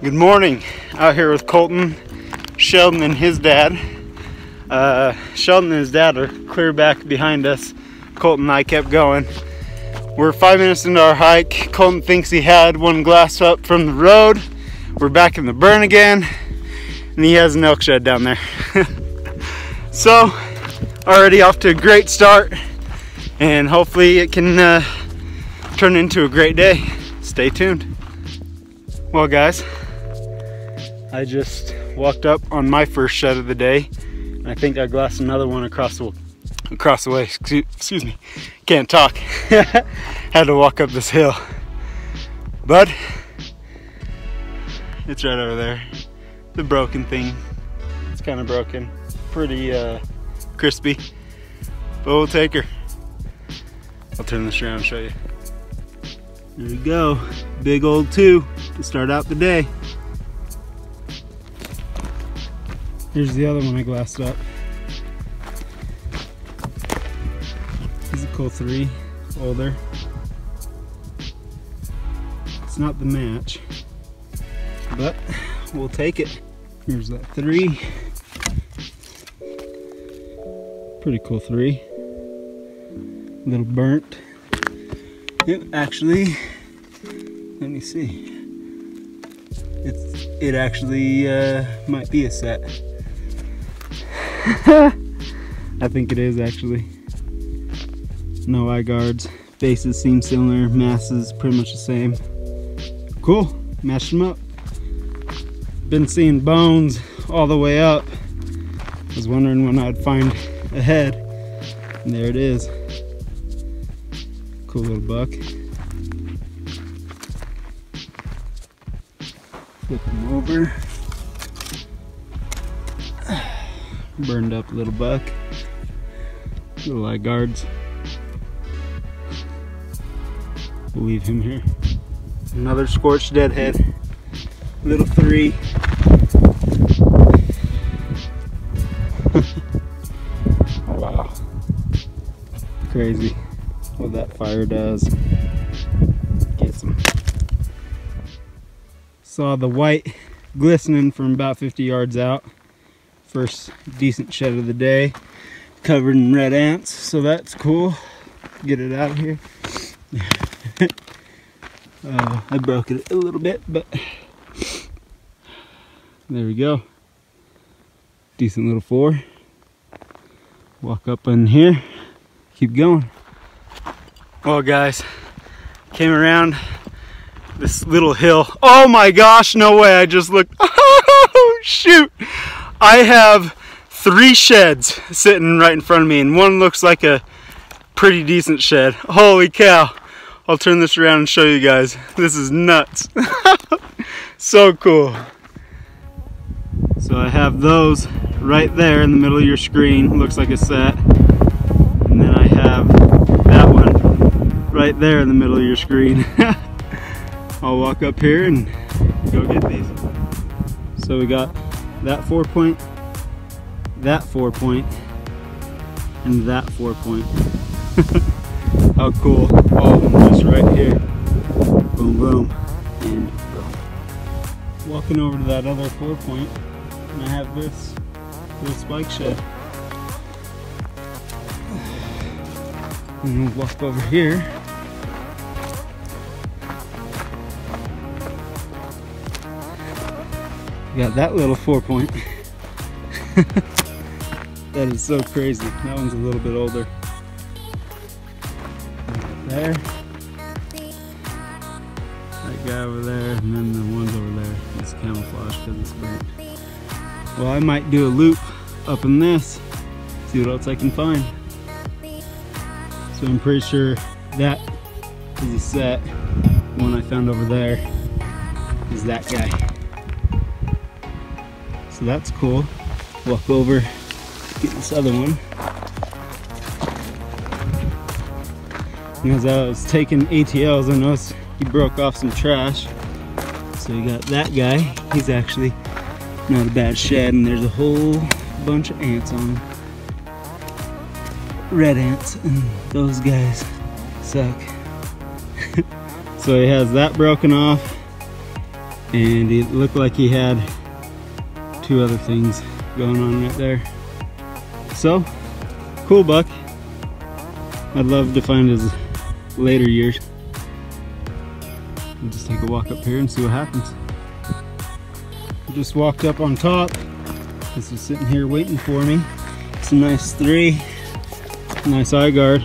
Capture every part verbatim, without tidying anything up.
Good morning. Out here with Colton, Sheldon, and his dad. Uh, Sheldon and his dad are clear back behind us. Colton and I kept going. We're five minutes into our hike. Colton thinks he had one glass up from the road. We're back in the burn again. And he has an elk shed down there. So, already off to a great start. And hopefully it can uh, turn into a great day. Stay tuned. Well, guys. I just walked up on my first shed of the day, and I think I glassed another one across the across the way. Excuse, excuse me, can't talk. Had to walk up this hill, but it's right over there. The broken thing, it's kind of broken, pretty uh, crispy, but we'll take her. I'll turn this around and show you. There we go, big old two to start out the day. Here's the other one I glassed up. This is a cool three, older. It's not the match, but we'll take it. Here's that three. Pretty cool three. A little burnt. It actually, let me see. It's, it actually uh, might be a set. I think it is actually. No eye guards. Faces seem similar. Masses pretty much the same. Cool. Matched them up. Been seeing bones all the way up. I was wondering when I'd find a head. And there it is. Cool little buck. Flip them over. Burned up little buck, little eye guards. We'll leave him here. Another scorched deadhead, little three. Wow, crazy what that fire does. Gets him. Saw the white glistening from about fifty yards out. First decent shed of the day, covered in red ants, so that's cool. Get it out of here. uh, I broke it a little bit, but there we go. Decent little four. Walk up in here, keep going. Well, guys, came around this little hill. Oh my gosh, no way, I just looked. Oh, shoot. I have three sheds sitting right in front of me, and one looks like a pretty decent shed. Holy cow. I'll turn this around and show you guys. This is nuts. So cool. So I have those right there in the middle of your screen. Looks like a set. And then I have that one right there in the middle of your screen. I'll walk up here and go get these. So we got that four point, that four point, and that four point. How cool. All of them just right here. Boom, boom, and boom. Walking over to that other four point, and I have this little spike shed. And we'll walk over here. Got that little four point. That is so crazy. That one's a little bit older. Right there. That guy over there, and then the ones over there. It's camouflage because it's burnt. Well, I might do a loop up in this. See what else I can find. So I'm pretty sure that is a set. The one I found over there is that guy. So that's cool. Walk over, get this other one. And as I was taking A T Ls, I noticed he broke off some trash. So you got that guy. He's actually not a bad shed, and there's a whole bunch of ants on him. Red ants, and those guys suck. So he has that broken off. and it looked like he had two other things going on right there. So, cool buck. I'd love to find his later years. I'll just take a walk up here and see what happens. Just walked up on top. This was sitting here waiting for me. It's a nice three, nice eye guard.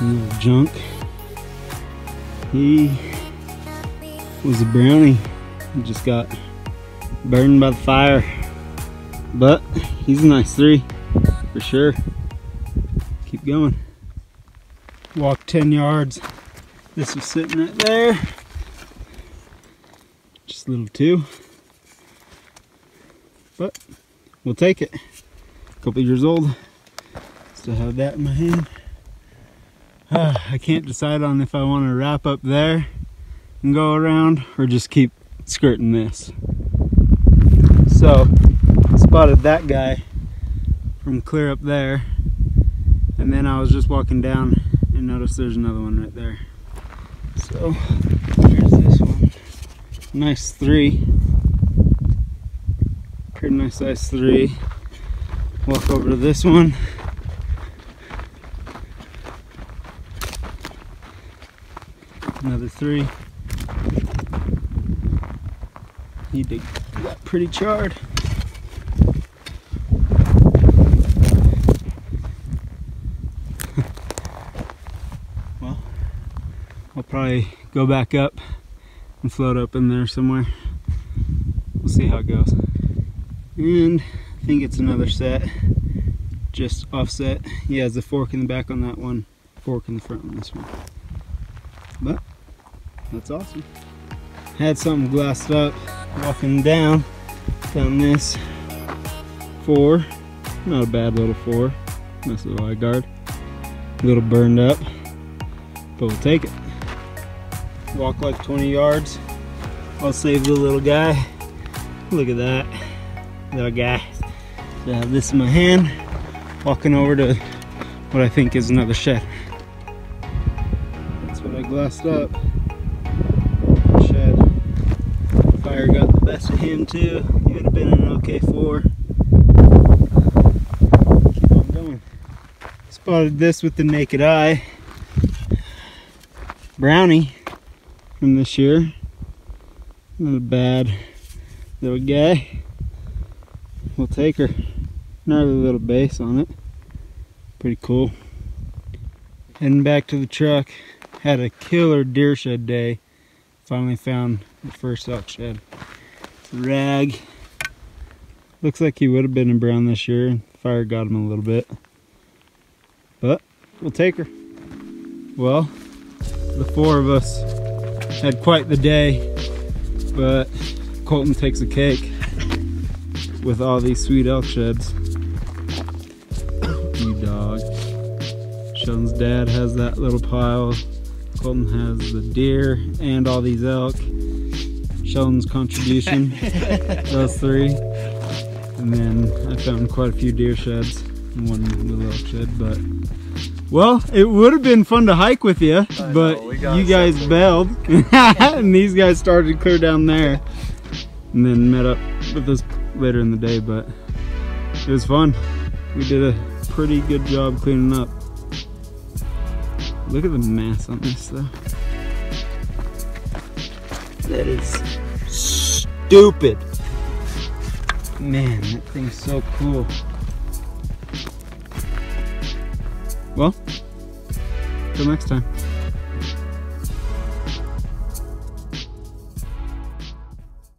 A little junk. He was a brownie. He just got burned by the fire. But he's a nice three for sure. Keep going. Walk ten yards. This was sitting right there. Just a little two. But we'll take it. A couple years old. Still have that in my hand. Uh, I can't decide on if I want to wrap up there and go around or just keep skirting this. So, spotted that guy from clear up there, and then I was just walking down and noticed there's another one right there. So, there's this one. Nice three. Pretty nice size three. Walk over to this one. Another three. He did got pretty charred. Well, I'll probably go back up and float up in there somewhere. We'll see how it goes. And I think it's another set. Just offset. He has the fork in the back on that one, fork in the front on this one. But that's awesome. Had something glassed up, walking down, found this four, not a bad little four, nice little eye guard, a little burned up, but we'll take it. Walk like twenty yards, I'll save the little guy. Look at that, little guy. So I have this in my hand, walking over to what I think is another shed. Glassed up. Shed. Fire got the best of him too. He would have been an okay four. Keep on going. Spotted this with the naked eye. Brownie from this year. Not a bad little guy. We'll take her. Another little base on it. Pretty cool. Heading back to the truck. Had a killer deer shed day. Finally found the first elk shed. Rag. Looks like he would have been in brown this year. Fire got him a little bit. But we'll take her. Well, the four of us had quite the day. But Colton takes a cake with all these sweet elk sheds. You dog. Sheldon's dad has that little pile. Colton has the deer and all these elk. Sheldon's contribution, those three. And then I found quite a few deer sheds and one little elk shed. But, well, it would have been fun to hike with you, but know, you guys something. bailed. And these guys started clear down there. And then met up with us later in the day, but it was fun. We did a pretty good job cleaning up. Look at the mass on this though. That is stupid. Man, that thing's so cool. Well, till next time.